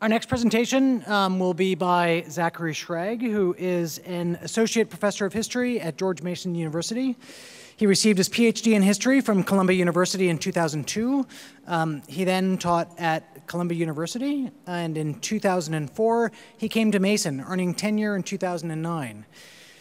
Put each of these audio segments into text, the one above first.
Our next presentation will be by Zachary Schrag, who is an associate professor of history at George Mason University. He received his PhD in history from Columbia University in 2002. He then taught at Columbia University, and in 2004, he came to Mason, earning tenure in 2009.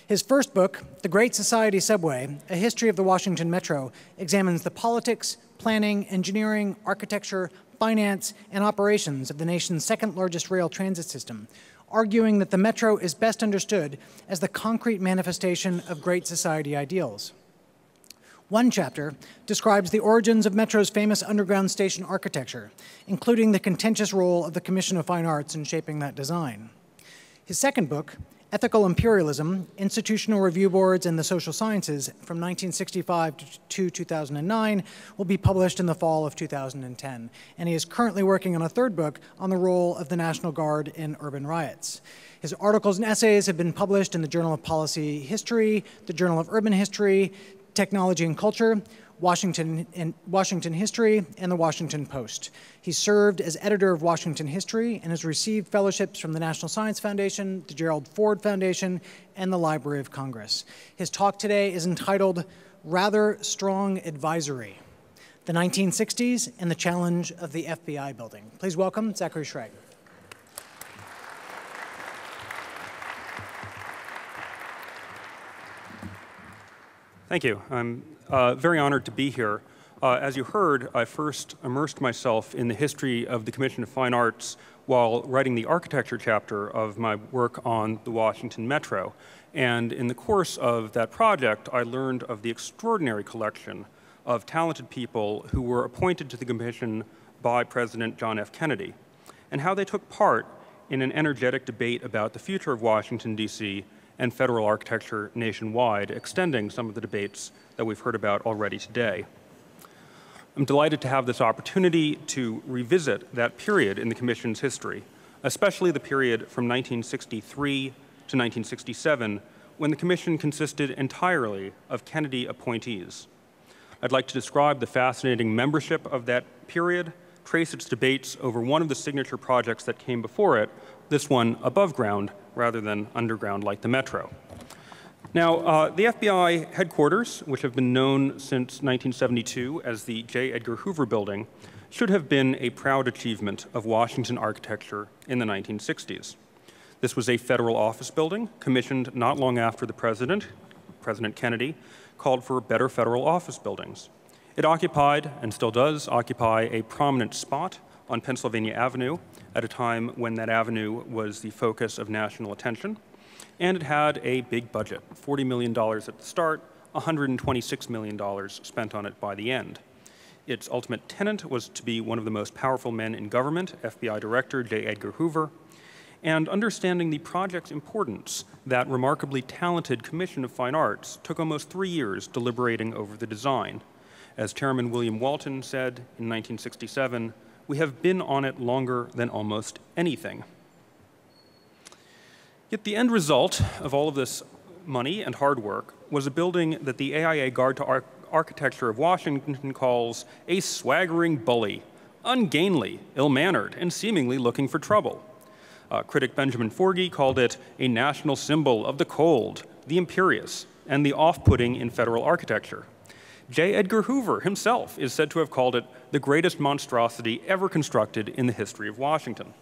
His first book, The Great Society Subway, A History of the Washington Metro, examines the politics, planning, engineering, architecture, finance, and operations of the nation's second largest rail transit system, arguing that the metro is best understood as the concrete manifestation of Great Society ideals. One chapter describes the origins of Metro's famous underground station architecture, including the contentious role of the Commission of Fine Arts in shaping that design. His second book, Ethical Imperialism, Institutional Review Boards and the Social Sciences, from 1965 to 2009, will be published in the fall of 2010, and he is currently working on a third book on the role of the National Guard in urban riots. His articles and essays have been published in the Journal of Policy History, the Journal of Urban History, Technology and Culture, Washington History, and The Washington Post. He served as editor of Washington History and has received fellowships from the National Science Foundation, the Gerald Ford Foundation, and the Library of Congress. His talk today is entitled, Rather Strong Advisory, the 1960s and the Challenge of the FBI Building. Please welcome Zachary Schrag. Thank you. I'm very honored to be here. As you heard, I first immersed myself in the history of the Commission of Fine Arts while writing the architecture chapter of my work on the Washington Metro. And in the course of that project, I learned of the extraordinary collection of talented people who were appointed to the commission by President John F. Kennedy, and how they took part in an energetic debate about the future of Washington, D.C. and federal architecture nationwide, extending some of the debates that we've heard about already today. I'm delighted to have this opportunity to revisit that period in the Commission's history, especially the period from 1963 to 1967, when the Commission consisted entirely of Kennedy appointees. I'd like to describe the fascinating membership of that period, trace its debates over one of the signature projects that came before it, this one above ground rather than underground like the Metro. Now, the FBI headquarters, which have been known since 1972 as the J. Edgar Hoover Building, should have been a proud achievement of Washington architecture in the 1960s. This was a federal office building commissioned not long after the President Kennedy, called for better federal office buildings. It occupied, and still does occupy, a prominent spot on Pennsylvania Avenue at a time when that avenue was the focus of national attention. And it had a big budget, $40 million at the start, $126 million spent on it by the end. Its ultimate tenant was to be one of the most powerful men in government, FBI Director J. Edgar Hoover. And understanding the project's importance, that remarkably talented Commission of Fine Arts took almost 3 years deliberating over the design. As Chairman William Walton said in 1967, we have been on it longer than almost anything. Yet the end result of all of this money and hard work was a building that the AIA Guard to Architecture of Washington calls a swaggering bully, ungainly, ill-mannered, and seemingly looking for trouble. Critic Benjamin Forgey called it a national symbol of the cold, the imperious, and the off-putting in federal architecture. J. Edgar Hoover himself is said to have called it the greatest monstrosity ever constructed in the history of Washington.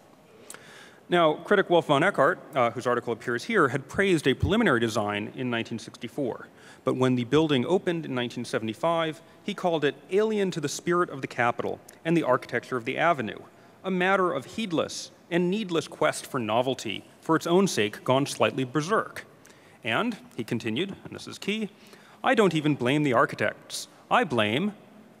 Now, critic Wolf von Eckhardt, whose article appears here, had praised a preliminary design in 1964. But when the building opened in 1975, he called it alien to the spirit of the Capitol and the architecture of the Avenue, a matter of heedless and needless quest for novelty, for its own sake gone slightly berserk. And, he continued, and this is key, I don't even blame the architects. I blame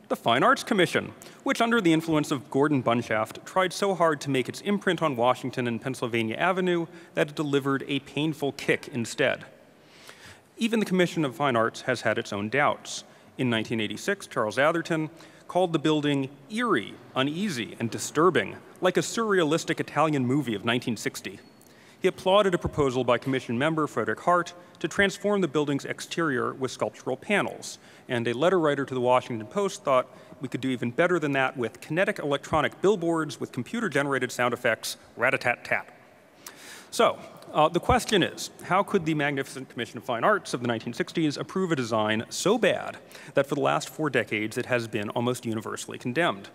the Fine Arts Commission, which under the influence of Gordon Bunshaft tried so hard to make its imprint on Washington and Pennsylvania Avenue that it delivered a painful kick instead. Even the Commission of Fine Arts has had its own doubts. In 1986, Charles Atherton called the building eerie, uneasy, and disturbing, like a surrealistic Italian movie of 1960. he applauded a proposal by commission member Frederick Hart to transform the building's exterior with sculptural panels. And a letter writer to The Washington Post thought we could do even better than that with kinetic electronic billboards with computer-generated sound effects, rat-a-tat-tat. So the question is, how could the magnificent Commission of Fine Arts of the 1960s approve a design so bad that for the last 4 decades it has been almost universally condemned?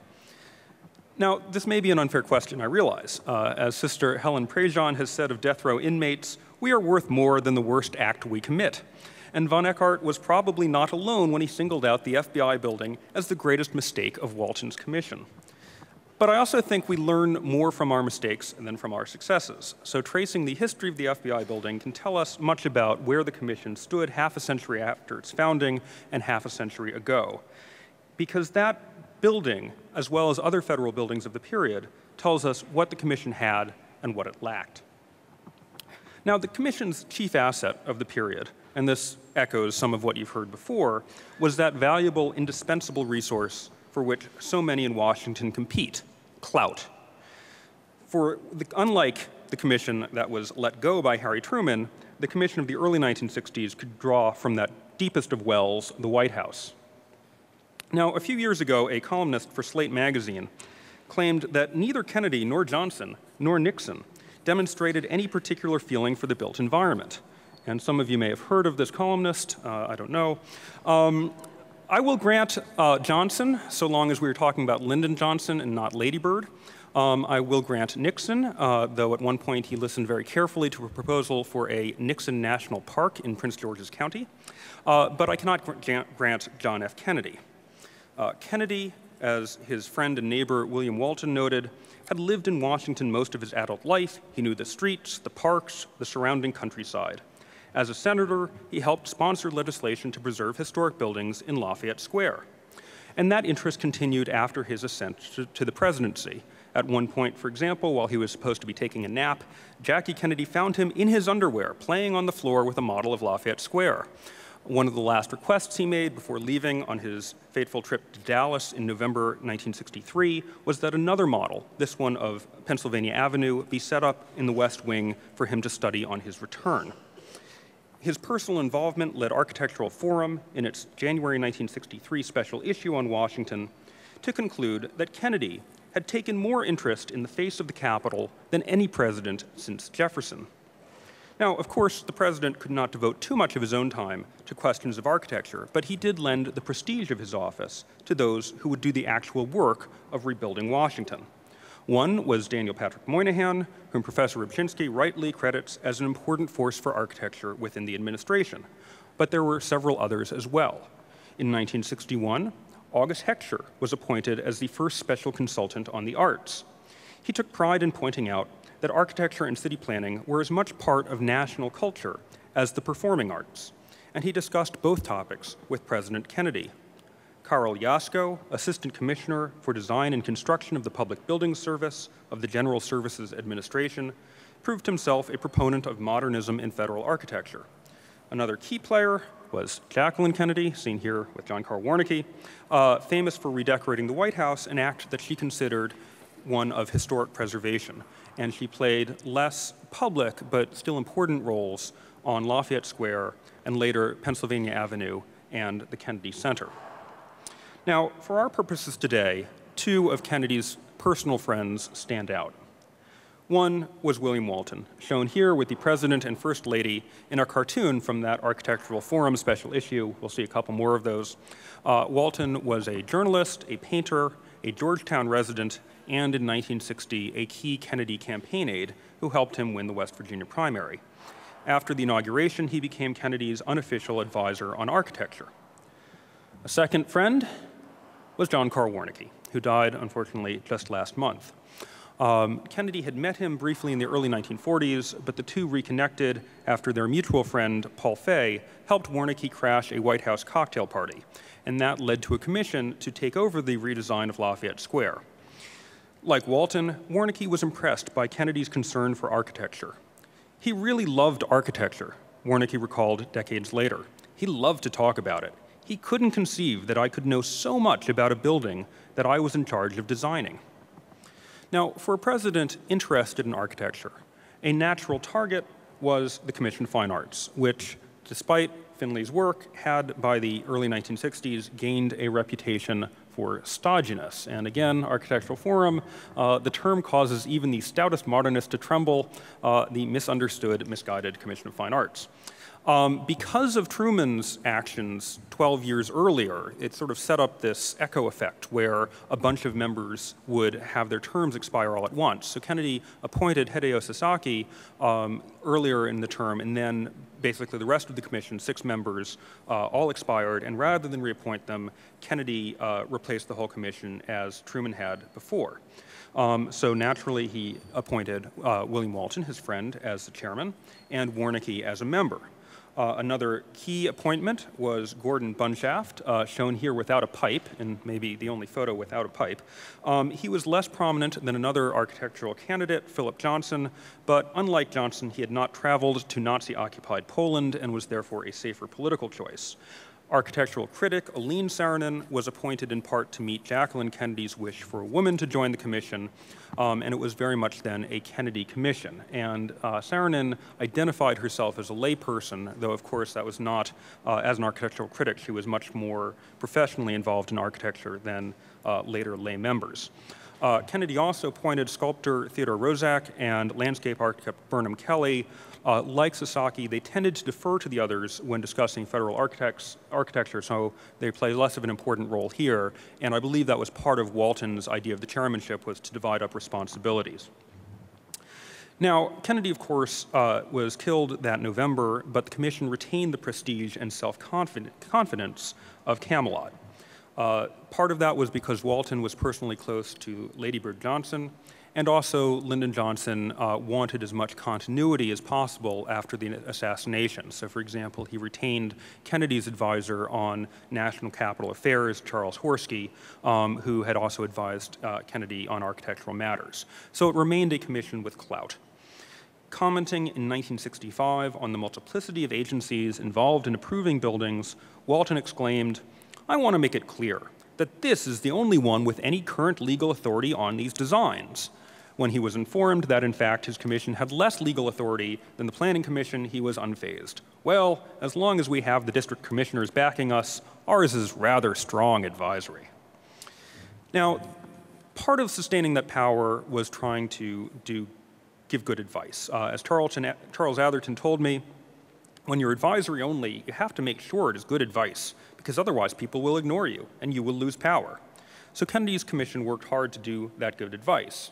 Now, this may be an unfair question, I realize. As Sister Helen Prejean has said of death row inmates, we are worth more than the worst act we commit. And von Eckhart was probably not alone when he singled out the FBI building as the greatest mistake of Walton's commission. But I also think we learn more from our mistakes than from our successes. So tracing the history of the FBI building can tell us much about where the commission stood half a century after its founding and half a century ago. Because that building, as well as other federal buildings of the period, tells us what the commission had and what it lacked. Now, the commission's chief asset of the period, and this echoes some of what you've heard before, was that valuable, indispensable resource for which so many in Washington compete, clout. Unlike the commission that was let go by Harry Truman, the commission of the early 1960s could draw from that deepest of wells, the White House. Now, a few years ago, a columnist for Slate magazine claimed that neither Kennedy nor Johnson nor Nixon demonstrated any particular feeling for the built environment. And some of you may have heard of this columnist, I don't know. I will grant Johnson, so long as we were talking about Lyndon Johnson and not Lady Bird. I will grant Nixon, though at one point he listened very carefully to a proposal for a Nixon National Park in Prince George's County. But I cannot grant John F. Kennedy. Kennedy, as his friend and neighbor William Walton noted, had lived in Washington most of his adult life. He knew the streets, the parks, the surrounding countryside. As a senator, he helped sponsor legislation to preserve historic buildings in Lafayette Square. And that interest continued after his ascent to the presidency. At one point, for example, while he was supposed to be taking a nap, Jackie Kennedy found him in his underwear, playing on the floor with a model of Lafayette Square. One of the last requests he made before leaving on his fateful trip to Dallas in November 1963 was that another model, this one of Pennsylvania Avenue, be set up in the West Wing for him to study on his return. His personal involvement led Architectural Forum, in its January 1963 special issue on Washington, to conclude that Kennedy had taken more interest in the face of the Capitol than any president since Jefferson. Now, of course, the president could not devote too much of his own time to questions of architecture, but he did lend the prestige of his office to those who would do the actual work of rebuilding Washington. One was Daniel Patrick Moynihan, whom Professor Rybczynski rightly credits as an important force for architecture within the administration. But there were several others as well. In 1961, August Heckscher was appointed as the first special consultant on the arts. He took pride in pointing out that architecture and city planning were as much part of national culture as the performing arts, and he discussed both topics with President Kennedy. Carl Yasko, Assistant Commissioner for Design and Construction of the Public Buildings Service of the General Services Administration, proved himself a proponent of modernism in federal architecture. Another key player was Jacqueline Kennedy, seen here with John Carl Warnecke, famous for redecorating the White House, an act that she considered one of historic preservation, and she played less public but still important roles on Lafayette Square and later Pennsylvania Avenue and the Kennedy Center. Now, for our purposes today, two of Kennedy's personal friends stand out. One was William Walton, shown here with the President and First Lady in a cartoon from that Architectural Forum special issue. We'll see a couple more of those. Walton was a journalist, a painter, a Georgetown resident, and in 1960, a key Kennedy campaign aide who helped him win the West Virginia primary. After the inauguration, he became Kennedy's unofficial advisor on architecture. A second friend was John Carl Warnecke, who died, unfortunately, just last month. Kennedy had met him briefly in the early 1940s, but the two reconnected after their mutual friend, Paul Fay, helped Warnecke crash a White House cocktail party, and that led to a commission to take over the redesign of Lafayette Square. Like Walton, Warnecke was impressed by Kennedy's concern for architecture. He really loved architecture, Warnecke recalled decades later. He loved to talk about it. He couldn't conceive that I could know so much about a building that I was in charge of designing. Now, for a president interested in architecture A natural target was the Commission of Fine Arts, which, despite Finley's work, had by the early 1960s gained a reputation for stodginess. And again, Architectural Forum, the term causes even the stoutest modernist to tremble, the misunderstood, misguided Commission of Fine Arts. Because of Truman's actions 12 years earlier, it sort of set up this echo effect where a bunch of members would have their terms expire all at once. So Kennedy appointed Hideo Sasaki earlier in the term, and then basically the rest of the commission, 6 members, all expired, and rather than reappoint them, Kennedy replaced the whole commission as Truman had before. So naturally, he appointed William Walton, his friend, as the chairman, and Warnecke as a member. Another key appointment was Gordon Bunshaft, shown here without a pipe, and maybe the only photo without a pipe. He was less prominent than another architectural candidate, Philip Johnson, but unlike Johnson, he had not traveled to Nazi-occupied Poland and was therefore a safer political choice. Architectural critic Aline Saarinen was appointed in part to meet Jacqueline Kennedy's wish for a woman to join the commission, and it was very much then a Kennedy commission. And Saarinen identified herself as a layperson, though of course that was not, as an architectural critic, she was much more professionally involved in architecture than later lay members. Kennedy also appointed sculptor Theodore Roszak and landscape architect Burnham Kelly. Like Sasaki, they tended to defer to the others when discussing federal architecture, so they play less of an important role here. And I believe that was part of Walton's idea of the chairmanship, was to divide up responsibilities. Now, Kennedy, of course, was killed that November, but the commission retained the prestige and self-confidence of Camelot. Part of that was because Walton was personally close to Lady Bird Johnson, and also Lyndon Johnson wanted as much continuity as possible after the assassination. So for example, he retained Kennedy's advisor on national capital affairs, Charles Horsky, who had also advised Kennedy on architectural matters. So it remained a commission with clout. Commenting in 1965 on the multiplicity of agencies involved in approving buildings, Walton exclaimed, "I want to make it clear that this is the only one with any current legal authority on these designs." When he was informed that, in fact, his commission had less legal authority than the Planning Commission, he was unfazed. "Well, as long as we have the district commissioners backing us, ours is rather strong advisory." Now, part of sustaining that power was trying to give good advice. As Charles Atherton told me, when you're advisory only, you have to make sure it is good advice, because otherwise people will ignore you and you will lose power. So Kennedy's commission worked hard to do that good advice.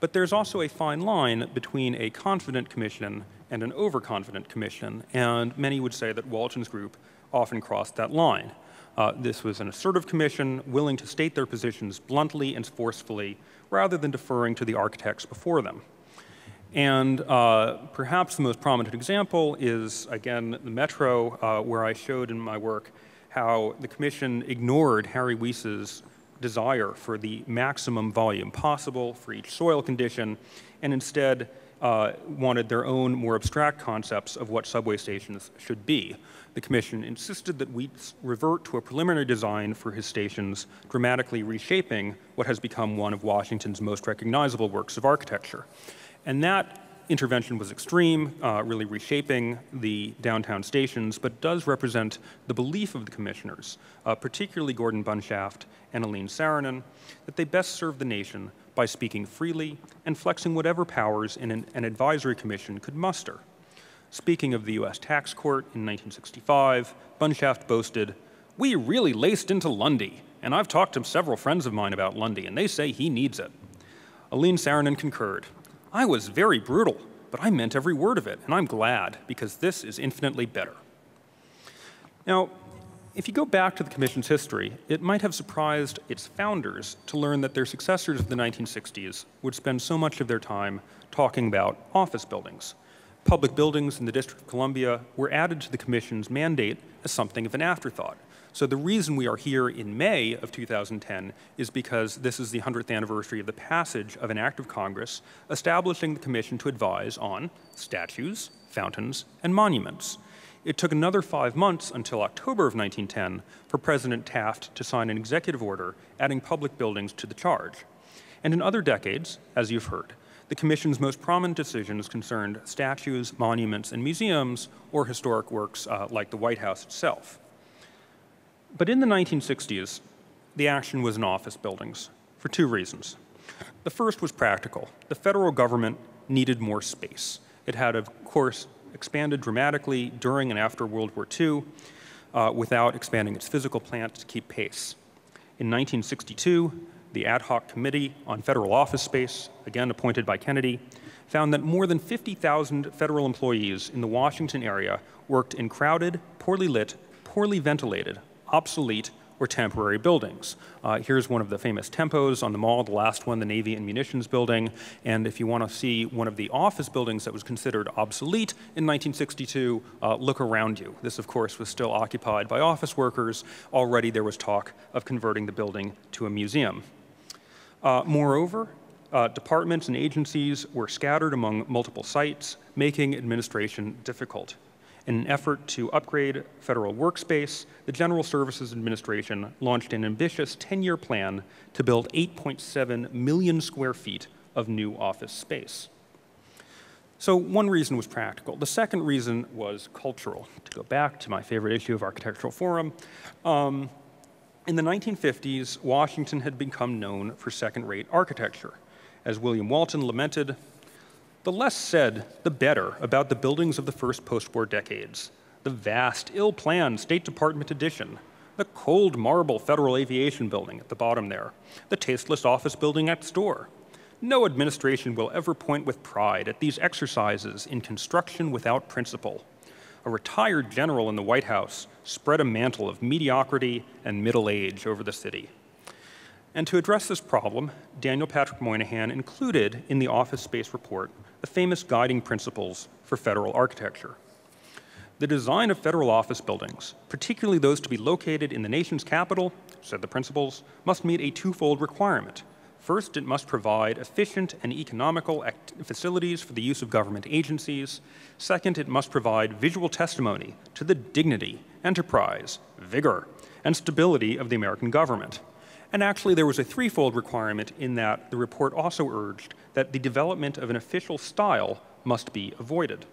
But there's also a fine line between a confident commission and an overconfident commission, and many would say that Walton's group often crossed that line. This was an assertive commission, willing to state their positions bluntly and forcefully, rather than deferring to the architects before them. And perhaps the most prominent example is, again, the Metro, where I showed in my work how the commission ignored Harry Weese's desire for the maximum volume possible for each soil condition, and instead wanted their own more abstract concepts of what subway stations should be. The commission insisted that Weese revert to a preliminary design for his stations, dramatically reshaping what has become one of Washington's most recognizable works of architecture. And that intervention was extreme, really reshaping the downtown stations, but does represent the belief of the commissioners, particularly Gordon Bunshaft and Aline Saarinen, that they best serve the nation by speaking freely and flexing whatever powers an advisory commission could muster. Speaking of the US Tax Court in 1965, Bunshaft boasted, "We really laced into Lundy, and I've talked to several friends of mine about Lundy, and they say he needs it." Aline Saarinen concurred, "I was very brutal, but I meant every word of it, and I'm glad, because this is infinitely better." Now, if you go back to the commission's history, it might have surprised its founders to learn that their successors of the 1960s would spend so much of their time talking about office buildings. Public buildings in the District of Columbia were added to the commission's mandate as something of an afterthought. So the reason we are here in May of 2010 is because this is the 100th anniversary of the passage of an act of Congress establishing the commission to advise on statues, fountains, and monuments. It took another 5 months until October of 1910 for President Taft to sign an executive order adding public buildings to the charge. And in other decades, as you've heard, the Commission's most prominent decisions concerned statues, monuments, and museums, or historic works like the White House itself. But in the 1960s, the action was in office buildings for two reasons. The first was practical. The federal government needed more space. It had, of course, expanded dramatically during and after World War II without expanding its physical plant to keep pace. In 1962, the Ad Hoc Committee on Federal Office Space, again appointed by Kennedy, found that more than 50,000 federal employees in the Washington area worked in crowded, poorly lit, poorly ventilated, obsolete, or temporary buildings. Here's one of the famous Tempos on the Mall, the last one, the Navy and Munitions Building. And if you want to see one of the office buildings that was considered obsolete in 1962, look around you. This, of course, was still occupied by office workers. Already there was talk of converting the building to a museum. Moreover, departments and agencies were scattered among multiple sites, making administration difficult. In an effort to upgrade federal workspace, the General Services Administration launched an ambitious 10-year plan to build 8.7 million square feet of new office space. So one reason was practical. The second reason was cultural. To go back to my favorite issue of Architectural Forum, in the 1950s, Washington had become known for second-rate architecture. As William Walton lamented, "The less said, the better about the buildings of the first post-war decades. The vast, ill-planned State Department addition, the cold marble Federal Aviation Building at the bottom there, the tasteless office building next door. No administration will ever point with pride at these exercises in construction without principle. A retired general in the White House spread a mantle of mediocrity and middle age over the city." And to address this problem, Daniel Patrick Moynihan included in the Office Space Report the famous guiding principles for federal architecture. "The design of federal office buildings, particularly those to be located in the nation's capital," said the principles, "must meet a twofold requirement. First, it must provide efficient and economical facilities for the use of government agencies. Second, it must provide visual testimony to the dignity, enterprise, vigor, and stability of the American government." And actually, there was a threefold requirement in that the report also urged that the development of an official style must be avoided.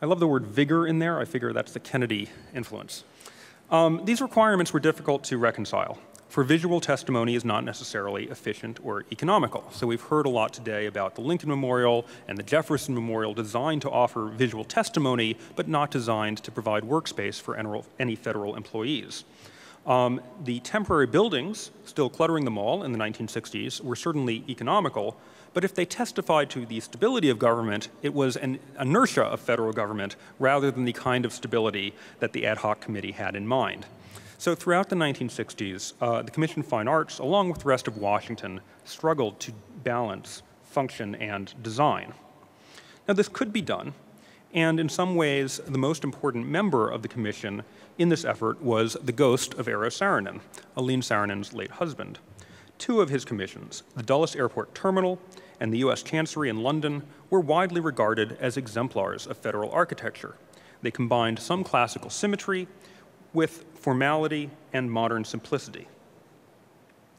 I love the word vigor in there. I figure that's the Kennedy influence. These requirements were difficult to reconcile, for visual testimony is not necessarily efficient or economical. So we've heard a lot today about the Lincoln Memorial and the Jefferson Memorial designed to offer visual testimony, but not designed to provide workspace for any federal employees. The temporary buildings, still cluttering the mall in the 1960s, were certainly economical, but if they testified to the stability of government, it was an inertia of federal government rather than the kind of stability that the ad hoc committee had in mind. So throughout the 1960s, the Commission of Fine Arts, along with the rest of Washington, struggled to balance function and design. Now, this could be done, and in some ways, the most important member of the commission in this effort was the ghost of Aero Saarinen, Aline Saarinen's late husband. Two of his commissions, the Dulles Airport Terminal and the US Chancery in London, were widely regarded as exemplars of federal architecture. They combined some classical symmetry with formality and modern simplicity.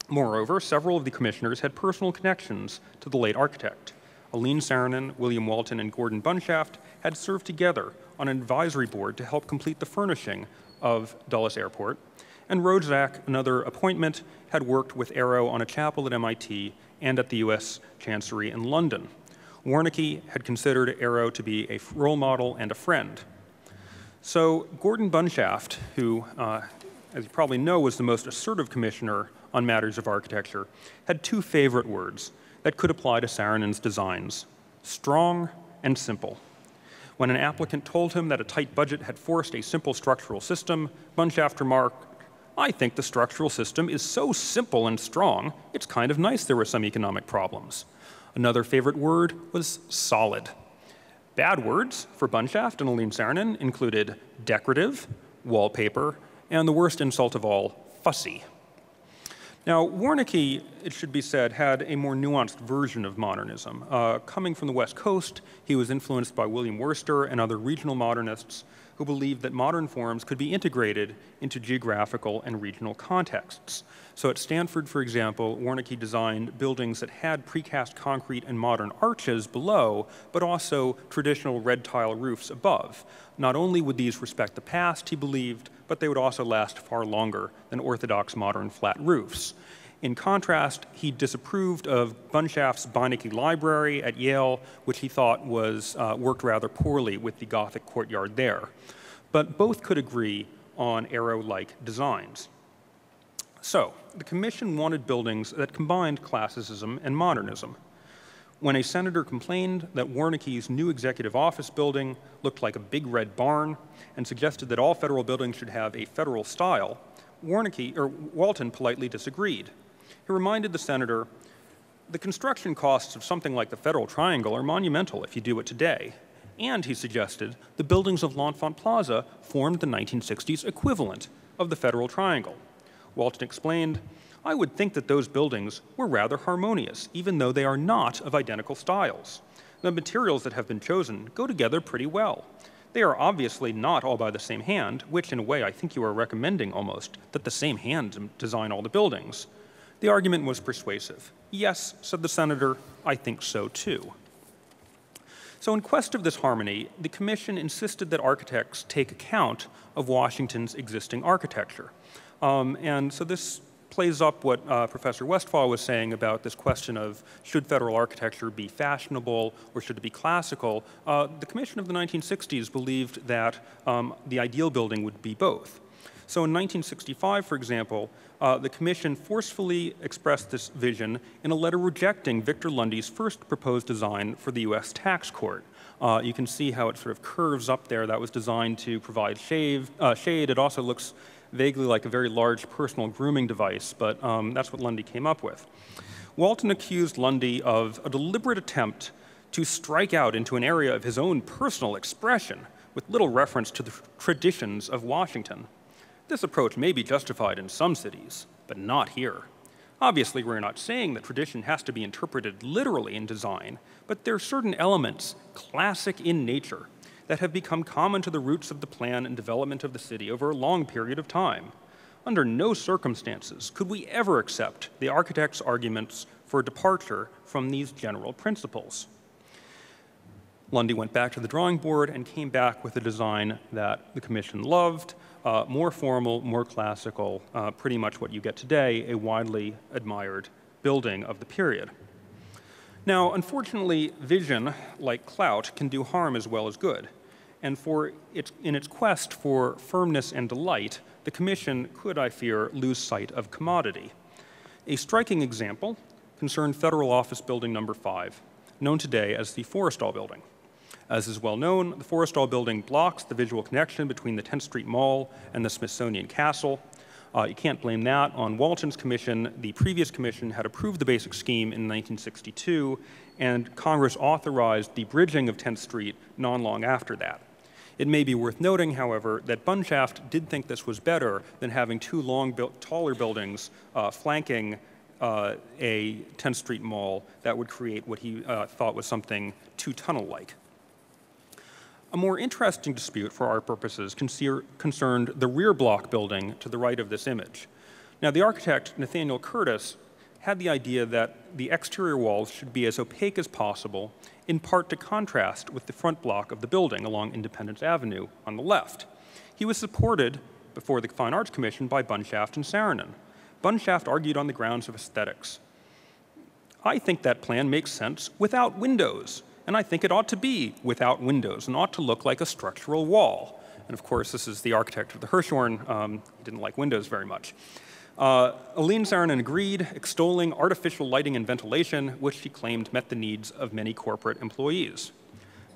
Moreover, several of the commissioners had personal connections to the late architect. Aline Saarinen, William Walton, and Gordon Bunshaft had served together on an advisory board to help complete the furnishing of Dulles Airport, and Roszak, another appointment, had worked with Aero on a chapel at MIT and at the US Chancery in London. Warnecke had considered Aero to be a role model and a friend. So Gordon Bunshaft, who, as you probably know, was the most assertive commissioner on matters of architecture, had two favorite words that could apply to Saarinen's designs: strong and simple. When an applicant told him that a tight budget had forced a simple structural system, Bunshaft remarked, "I think the structural system is so simple and strong, it's kind of nice there were some economic problems." Another favorite word was solid. Bad words for Bunshaft and Aline Saarinen included decorative, wallpaper, and the worst insult of all, fussy. Now, Warnecke, it should be said, had a more nuanced version of modernism. Coming from the West Coast, he was influenced by William Worcester and other regional modernists who believed that modern forms could be integrated into geographical and regional contexts. So at Stanford, for example, Warnecke designed buildings that had precast concrete and modern arches below, but also traditional red tile roofs above. Not only would these respect the past, he believed, but they would also last far longer than orthodox modern flat roofs. In contrast, he disapproved of Bunshaft's Beinecke Library at Yale, which he thought was worked rather poorly with the Gothic courtyard there. But both could agree on Arrow-like designs. So, the commission wanted buildings that combined classicism and modernism. When a senator complained that Warnecke's new executive office building looked like a big red barn and suggested that all federal buildings should have a federal style, Walton politely disagreed. He reminded the senator, the construction costs of something like the Federal Triangle are monumental if you do it today. And he suggested the buildings of L'Enfant Plaza formed the 1960s equivalent of the Federal Triangle. Walton explained, I would think that those buildings were rather harmonious, even though they are not of identical styles. The materials that have been chosen go together pretty well. They are obviously not all by the same hand, which in a way I think you are recommending almost, that the same hand design all the buildings. The argument was persuasive. Yes, said the senator, I think so too. So in quest of this harmony, the commission insisted that architects take account of Washington's existing architecture. And so this plays up what Professor Westfall was saying about this question of should federal architecture be fashionable or should it be classical. The commission of the 1960s believed that the ideal building would be both. So in 1965, for example, the commission forcefully expressed this vision in a letter rejecting Victor Lundy's first proposed design for the US Tax Court. You can see how it sort of curves up there. That was designed to provide shade. It also looks vaguely like a very large personal grooming device, but that's what Lundy came up with. Walton accused Lundy of a deliberate attempt to strike out into an area of his own personal expression with little reference to the traditions of Washington. This approach may be justified in some cities, but not here. Obviously, we're not saying that tradition has to be interpreted literally in design, but there are certain elements, classic in nature, that have become common to the roots of the plan and development of the city over a long period of time. Under no circumstances could we ever accept the architect's arguments for departure from these general principles. Lundy went back to the drawing board and came back with a design that the commission loved. More formal, more classical, pretty much what you get today, a widely admired building of the period. Now, unfortunately, vision, like clout, can do harm as well as good. And in its quest for firmness and delight, the commission could, I fear, lose sight of commodity. A striking example concerned Federal Office Building No. 5, known today as the Forrestal Building. As is well known, the Forrestal Building blocks the visual connection between the 10th Street Mall and the Smithsonian Castle. You can't blame that on Walton's commission. The previous commission had approved the basic scheme in 1962, and Congress authorized the bridging of 10th Street not long after that. It may be worth noting, however, that Bunshaft did think this was better than having two long, taller buildings flanking a 10th Street Mall that would create what he thought was something too tunnel-like. A more interesting dispute for our purposes concerned the rear block building to the right of this image. Now, the architect, Nathaniel Curtis, had the idea that the exterior walls should be as opaque as possible, in part to contrast with the front block of the building along Independence Avenue on the left. He was supported before the Fine Arts Commission by Bunshaft and Saarinen. Bunshaft argued on the grounds of aesthetics. I think that plan makes sense without windows. And I think it ought to be without windows and ought to look like a structural wall. And of course, this is the architect of the Hirshhorn. He didn't like windows very much. Aline Saarinen agreed, extolling artificial lighting and ventilation, which she claimed met the needs of many corporate employees,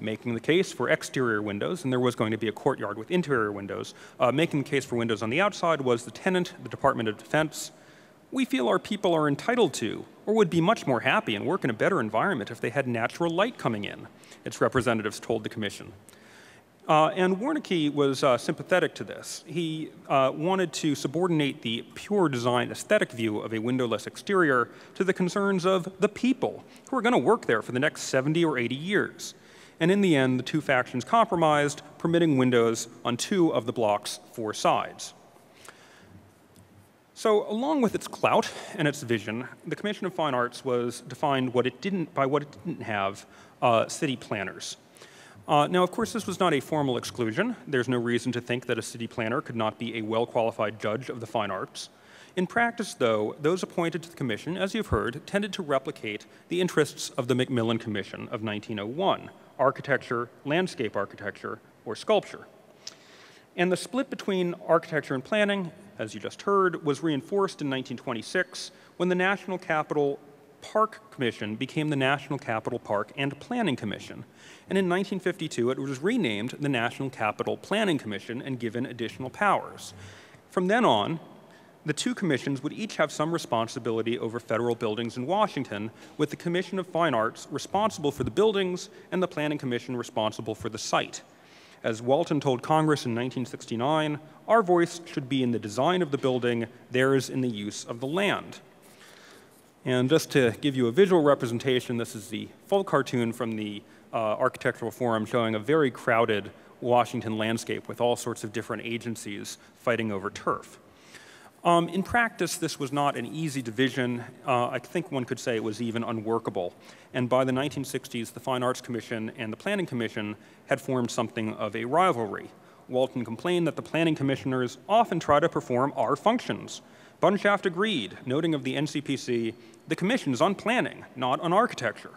making the case for exterior windows, and there was going to be a courtyard with interior windows. Making the case for windows on the outside was the tenant, the Department of Defense. We feel our people are entitled to, or would be much more happy and work in a better environment if they had natural light coming in, its representatives told the commission. And Warnecke was sympathetic to this. He wanted to subordinate the pure design aesthetic view of a windowless exterior to the concerns of the people who were going to work there for the next 70 or 80 years. And in the end, the two factions compromised, permitting windows on two of the block's four sides. So along with its clout and its vision, the Commission of Fine Arts was defined by what it didn't have, city planners. Now, of course, this was not a formal exclusion. There's no reason to think that a city planner could not be a well-qualified judge of the fine arts. In practice, though, those appointed to the commission, as you've heard, tended to replicate the interests of the Macmillan Commission of 1901, architecture, landscape architecture, or sculpture. And the split between architecture and planning, as you just heard, was reinforced in 1926 when the National Capital Park Commission became the National Capital Park and Planning Commission. And in 1952, it was renamed the National Capital Planning Commission and given additional powers. From then on, the two commissions would each have some responsibility over federal buildings in Washington, with the Commission of Fine Arts responsible for the buildings and the Planning Commission responsible for the site. As Walton told Congress in 1969, our voice should be in the design of the building, theirs in the use of the land. And just to give you a visual representation, this is the full cartoon from the Architectural Forum showing a very crowded Washington landscape with all sorts of different agencies fighting over turf. In practice, this was not an easy division. I think one could say it was even unworkable. And by the 1960s, the Fine Arts Commission and the Planning Commission had formed something of a rivalry. Walton complained that the planning commissioners often try to perform our functions. Bunshaft agreed, noting of the NCPC, the commission's on planning, not on architecture.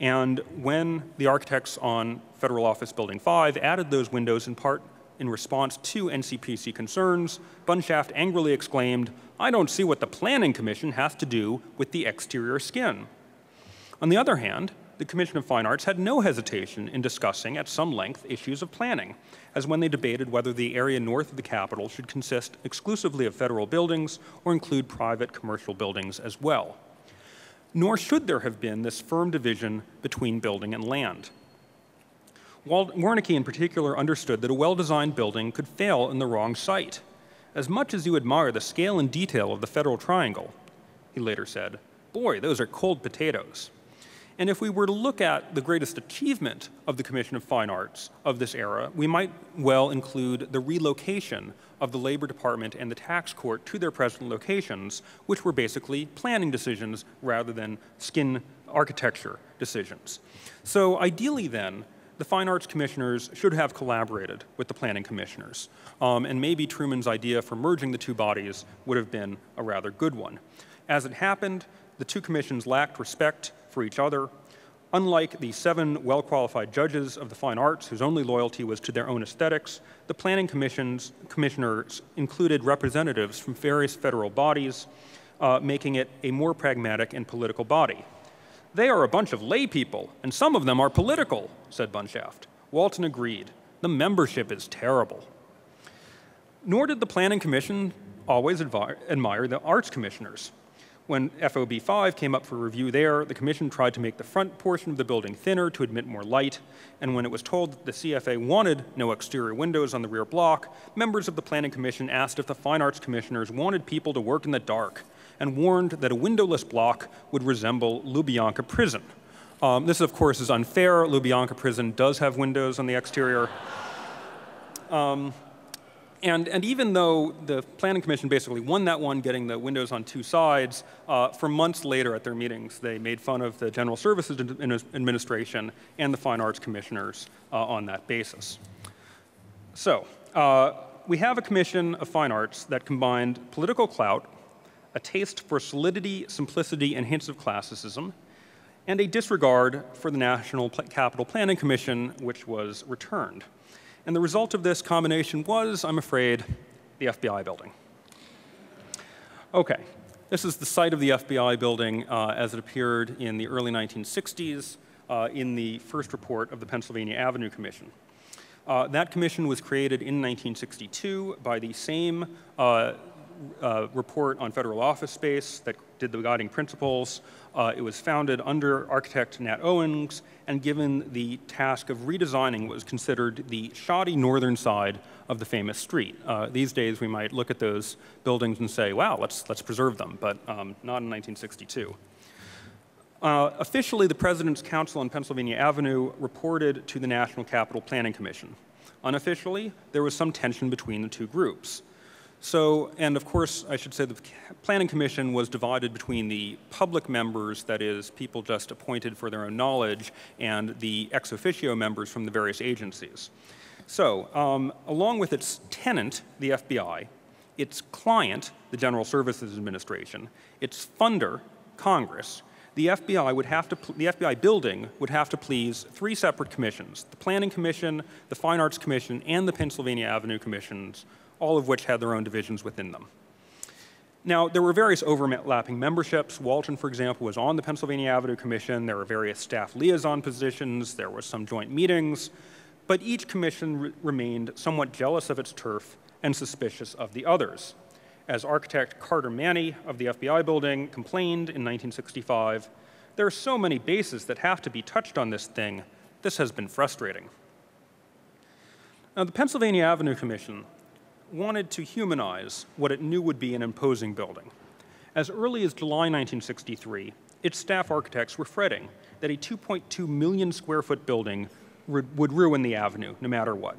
And when the architects on Federal Office Building 5 added those windows in part in response to NCPC concerns, Bunshaft angrily exclaimed, I don't see what the planning commission has to do with the exterior skin. On the other hand, the Commission of Fine Arts had no hesitation in discussing at some length issues of planning, as when they debated whether the area north of the Capitol should consist exclusively of federal buildings or include private commercial buildings as well. Nor should there have been this firm division between building and land. Warnecke in particular understood that a well-designed building could fail in the wrong site. As much as you admire the scale and detail of the Federal Triangle, he later said, boy, those are cold potatoes. And if we were to look at the greatest achievement of the Commission of Fine Arts of this era, we might well include the relocation of the Labor Department and the Tax Court to their present locations, which were basically planning decisions rather than skin architecture decisions. So ideally then, the Fine Arts Commissioners should have collaborated with the Planning Commissioners. And maybe Truman's idea for merging the two bodies would have been a rather good one. As it happened, the two commissions lacked respect for each other. Unlike the seven well-qualified judges of the fine arts whose only loyalty was to their own aesthetics, the planning commissioners included representatives from various federal bodies, making it a more pragmatic and political body. They are a bunch of lay people, and some of them are political, said Bunshaft. Walton agreed. The membership is terrible. Nor did the planning commission always admire the arts commissioners. When FOB 5 came up for review there, the commission tried to make the front portion of the building thinner to admit more light, and when it was told that the CFA wanted no exterior windows on the rear block, members of the planning commission asked if the fine arts commissioners wanted people to work in the dark, and warned that a windowless block would resemble Lubyanka Prison. This, of course, is unfair. Lubyanka Prison does have windows on the exterior. And even though the Planning Commission basically won that one, getting the windows on two sides, for months later at their meetings, they made fun of the General Services Administration and the Fine Arts Commissioners on that basis. So we have a Commission of Fine Arts that combined political clout, a taste for solidity, simplicity, and hints of classicism, and a disregard for the National Capital Planning Commission, which was returned. And the result of this combination was, I'm afraid, the FBI building. OK, this is the site of the FBI building as it appeared in the early 1960s in the first report of the Pennsylvania Avenue Commission. That commission was created in 1962 by the same report on federal office space that did the guiding principles. It was founded under architect Nat Owens and given the task of redesigning what was considered the shoddy northern side of the famous street. These days we might look at those buildings and say, wow, let's preserve them, but not in 1962. Officially, the President's Council on Pennsylvania Avenue reported to the National Capital Planning Commission. Unofficially, there was some tension between the two groups. So, and of course, I should say the Planning Commission was divided between the public members, that is, people just appointed for their own knowledge, and the ex officio members from the various agencies. So, along with its tenant, the FBI, its client, the General Services Administration, its funder, Congress, the FBI building would have to please three separate commissions: the Planning Commission, the Fine Arts Commission, and the Pennsylvania Avenue Commissions, all of which had their own divisions within them. Now, there were various overlapping memberships. Walton, for example, was on the Pennsylvania Avenue Commission. There were various staff liaison positions. There were some joint meetings. But each commission remained somewhat jealous of its turf and suspicious of the others. As architect Carter Manny of the FBI building complained in 1965, there are so many bases that have to be touched on this thing. This has been frustrating. Now, the Pennsylvania Avenue Commission wanted to humanize what it knew would be an imposing building. As early as July 1963, its staff architects were fretting that a 2.2 million square foot building would ruin the avenue, no matter what.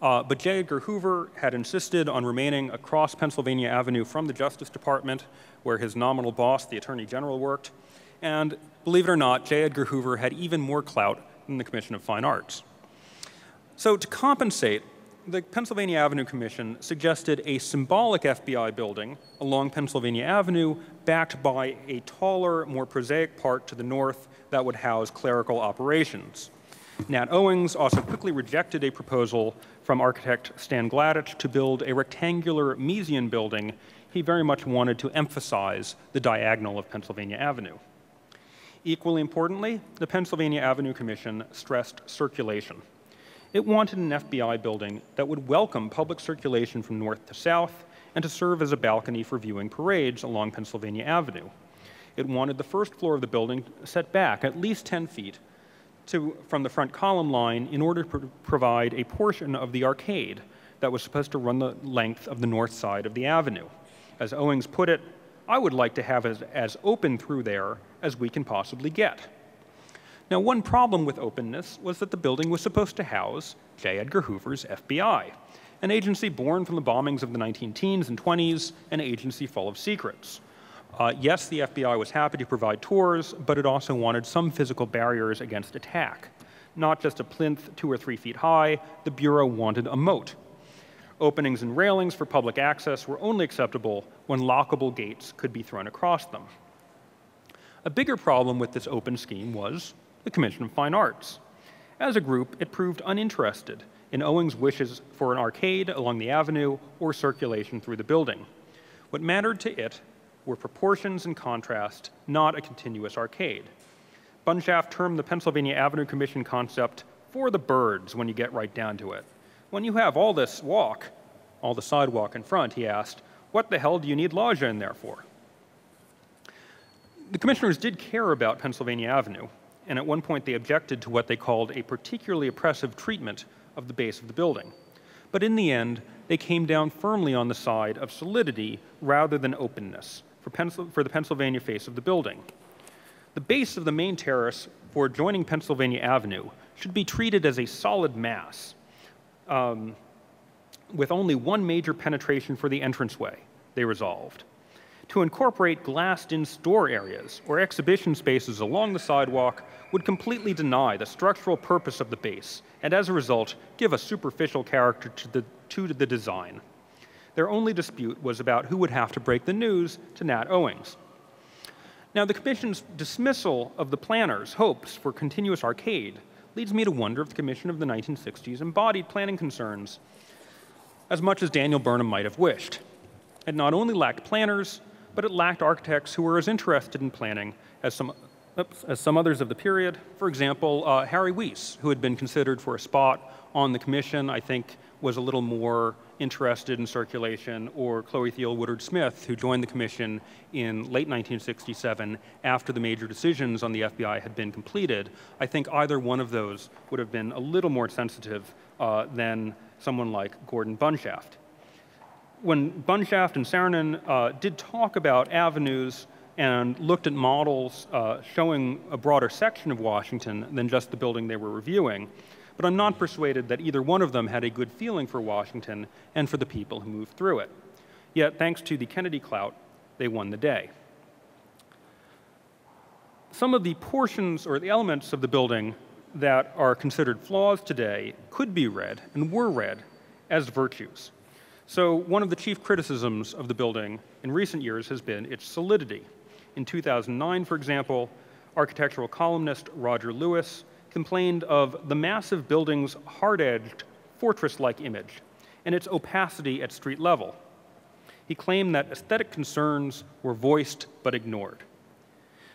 But J. Edgar Hoover had insisted on remaining across Pennsylvania Avenue from the Justice Department, where his nominal boss, the Attorney General, worked. And believe it or not, J. Edgar Hoover had even more clout than the Commission of Fine Arts. So to compensate, the Pennsylvania Avenue Commission suggested a symbolic FBI building along Pennsylvania Avenue backed by a taller, more prosaic part to the north that would house clerical operations. Nat Owens also quickly rejected a proposal from architect Stan Gladich to build a rectangular Mesian building. He very much wanted to emphasize the diagonal of Pennsylvania Avenue. Equally importantly, the Pennsylvania Avenue Commission stressed circulation. It wanted an FBI building that would welcome public circulation from north to south and to serve as a balcony for viewing parades along Pennsylvania Avenue. It wanted the first floor of the building set back at least 10 feet from the front column line in order to provide a portion of the arcade that was supposed to run the length of the north side of the avenue. As Owings put it, I would like to have as open through there as we can possibly get. Now, one problem with openness was that the building was supposed to house J. Edgar Hoover's FBI, an agency born from the bombings of the 19-teens and 20s, an agency full of secrets. Yes, the FBI was happy to provide tours, but it also wanted some physical barriers against attack. Not just a plinth 2 or 3 feet high, the Bureau wanted a moat. Openings and railings for public access were only acceptable when lockable gates could be thrown across them. A bigger problem with this open scheme was the Commission of Fine Arts. As a group, it proved uninterested in Owings' wishes for an arcade along the avenue or circulation through the building. What mattered to it were proportions and contrast, not a continuous arcade. Bunshaft termed the Pennsylvania Avenue Commission concept for the birds when you get right down to it. When you have all this walk, all the sidewalk in front, he asked, what the hell do you need loggia in there for? The commissioners did care about Pennsylvania Avenue, and at one point they objected to what they called a particularly oppressive treatment of the base of the building. But in the end, they came down firmly on the side of solidity rather than openness for the Pennsylvania face of the building. The base of the main terrace for adjoining Pennsylvania Avenue should be treated as a solid mass with only one major penetration for the entranceway, they resolved. To incorporate glassed-in store areas or exhibition spaces along the sidewalk would completely deny the structural purpose of the base and, as a result, give a superficial character to the design. Their only dispute was about who would have to break the news to Nat Owings. Now, the Commission's dismissal of the planners' hopes for continuous arcade leads me to wonder if the Commission of the 1960s embodied planning concerns as much as Daniel Burnham might have wished. It not only lacked planners, but it lacked architects who were as interested in planning as some others of the period. For example, Harry Weese, who had been considered for a spot on the commission, I think was a little more interested in circulation, or Chloe Thiele Woodard Smith, who joined the commission in late 1967 after the major decisions on the FBI had been completed. I think either one of those would have been a little more sensitive than someone like Gordon Bunshaft. When Bunshaft and Saarinen did talk about avenues and looked at models showing a broader section of Washington than just the building they were reviewing, but I'm not persuaded that either one of them had a good feeling for Washington and for the people who moved through it. Yet, thanks to the Kennedy clout, they won the day. Some of the portions or the elements of the building that are considered flaws today could be read, and were read, as virtues. So one of the chief criticisms of the building in recent years has been its solidity. In 2009, for example, architectural columnist Roger Lewis complained of the massive building's hard-edged, fortress-like image and its opacity at street level. He claimed that aesthetic concerns were voiced but ignored.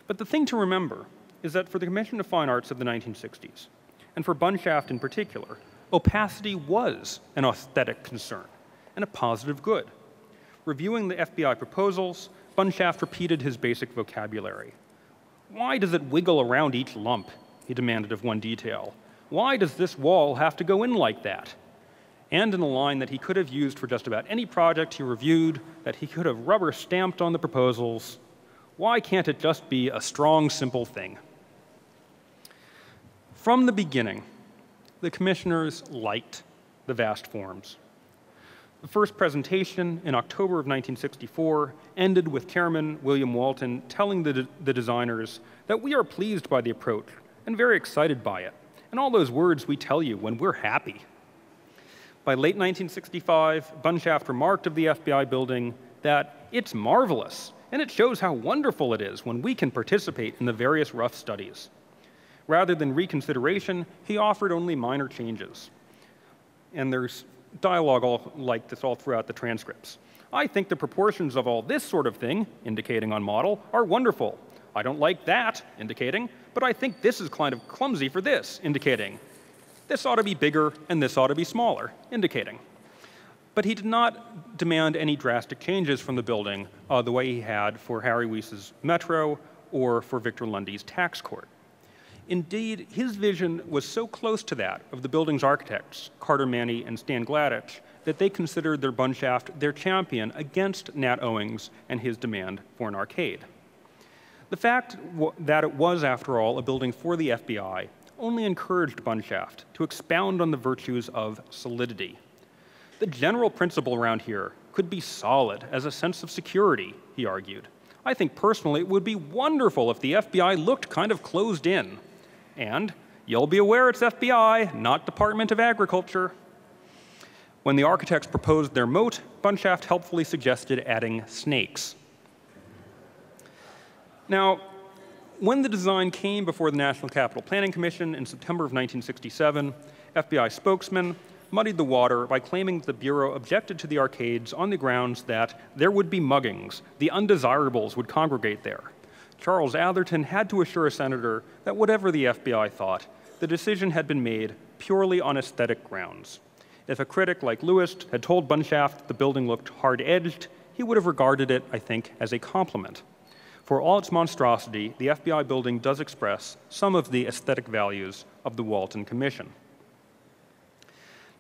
But the thing to remember is that for the Commission of Fine Arts of the 1960s, and for Bunshaft in particular, opacity was an aesthetic concern and a positive good. Reviewing the FBI proposals, Bunshaft repeated his basic vocabulary. Why does it wiggle around each lump? He demanded of one detail. Why does this wall have to go in like that? And in a line that he could have used for just about any project he reviewed, that he could have rubber stamped on the proposals, why can't it just be a strong, simple thing? From the beginning, the commissioners liked the vast forms. The first presentation in October of 1964 ended with Chairman William Walton telling the designers that we are pleased by the approach and very excited by it, and all those words we tell you when we're happy. By late 1965, Bunshaft remarked of the FBI building that it's marvelous, and it shows how wonderful it is when we can participate in the various rough studies. Rather than reconsideration, he offered only minor changes. And there's dialogue like this all throughout the transcripts. I think the proportions of all this sort of thing, indicating on model, are wonderful. I don't like that, indicating, but I think this is kind of clumsy for this, indicating. This ought to be bigger and this ought to be smaller, indicating. But he did not demand any drastic changes from the building the way he had for Harry Weese's Metro or for Victor Lundy's Tax Court. Indeed, his vision was so close to that of the building's architects, Carter Manny and Stan Gladich, that they considered their Bunshaft their champion against Nat Owings and his demand for an arcade. The fact that it was, after all, a building for the FBI only encouraged Bunshaft to expound on the virtues of solidity. The general principle around here could be solid as a sense of security, he argued. I think personally it would be wonderful if the FBI looked kind of closed in. And you'll be aware it's FBI, not Department of Agriculture. When the architects proposed their moat, Bunshaft helpfully suggested adding snakes. Now, when the design came before the National Capital Planning Commission in September of 1967, FBI spokesman muddied the water by claiming that the Bureau objected to the arcades on the grounds that there would be muggings, the undesirables would congregate there. Charles Atherton had to assure a senator that whatever the FBI thought, the decision had been made purely on aesthetic grounds. If a critic like Lewis had told Bunshaft that the building looked hard-edged, he would have regarded it, I think, as a compliment. For all its monstrosity, the FBI building does express some of the aesthetic values of the Walton Commission.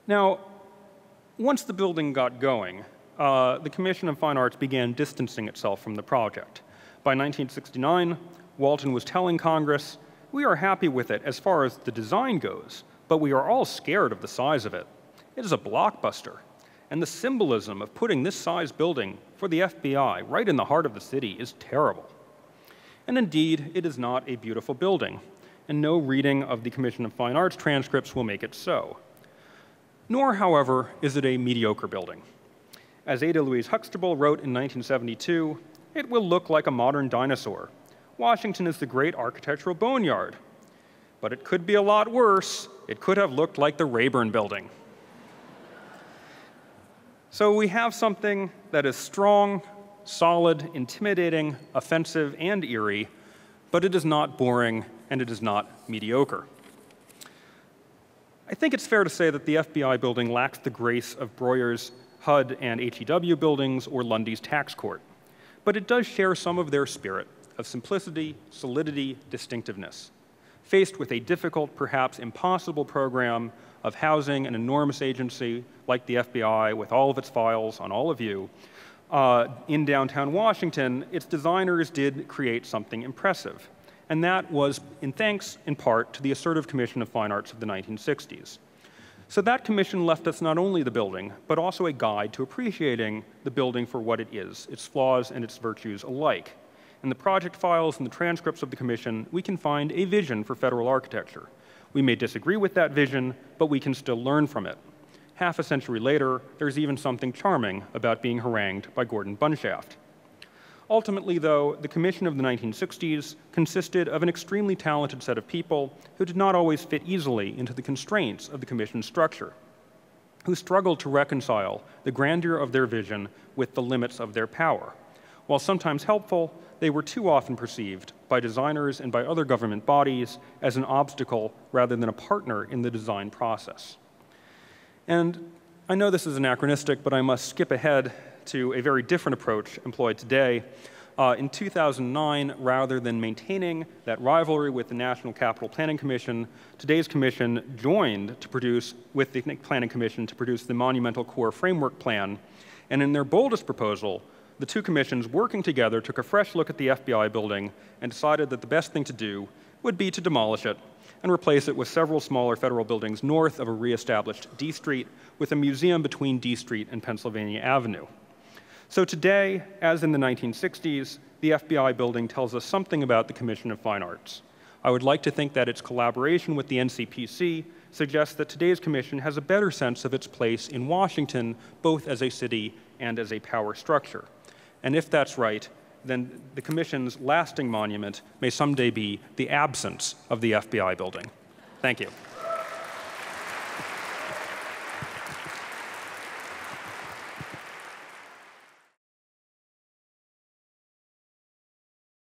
Now, once the building got going, the Commission of Fine Arts began distancing itself from the project. By 1969, Walton was telling Congress, we are happy with it as far as the design goes, but we are all scared of the size of it. It is a blockbuster. And the symbolism of putting this size building for the FBI right in the heart of the city is terrible. And indeed, it is not a beautiful building, and no reading of the Commission of Fine Arts transcripts will make it so. Nor, however, is it a mediocre building. As Ada Louise Huxtable wrote in 1972, it will look like a modern dinosaur. Washington is the great architectural boneyard. But it could be a lot worse. It could have looked like the Rayburn Building. So we have something that is strong, solid, intimidating, offensive, and eerie, but it is not boring, and it is not mediocre. I I think it's fair to say that the FBI building lacked the grace of Breuer's HUD and HEW buildings or Lundy's Tax Court, but it does share some of their spirit of simplicity, solidity, distinctiveness. Faced with a difficult, perhaps impossible program of housing an enormous agency like the FBI with all of its files on all of you, in downtown Washington, its designers did create something impressive. And that was in thanks, in part, to the assertive Commission of Fine Arts of the 1960s. So that commission left us not only the building, but also a guide to appreciating the building for what it is, its flaws and its virtues alike. In the project files and the transcripts of the commission, we can find a vision for federal architecture. We may disagree with that vision, but we can still learn from it. Half a century later, there's even something charming about being harangued by Gordon Bunshaft. Ultimately, though, the commission of the 1960s consisted of an extremely talented set of people who did not always fit easily into the constraints of the commission's structure, who struggled to reconcile the grandeur of their vision with the limits of their power. While sometimes helpful, they were too often perceived by designers and by other government bodies as an obstacle rather than a partner in the design process. And I know this is anachronistic, but I must skip ahead to a very different approach employed today. In 2009, rather than maintaining that rivalry with the National Capital Planning Commission, today's commission joined to produce with the Planning Commission to produce the Monumental Core Framework Plan. And in their boldest proposal, the two commissions working together took a fresh look at the FBI building and decided that the best thing to do would be to demolish it and replace it with several smaller federal buildings north of a reestablished D Street with a museum between D Street and Pennsylvania Avenue. So today, as in the 1960s, the FBI building tells us something about the Commission of Fine Arts. I would like to think that its collaboration with the NCPC suggests that today's commission has a better sense of its place in Washington, both as a city and as a power structure. And if that's right, then the commission's lasting monument may someday be the absence of the FBI building. Thank you.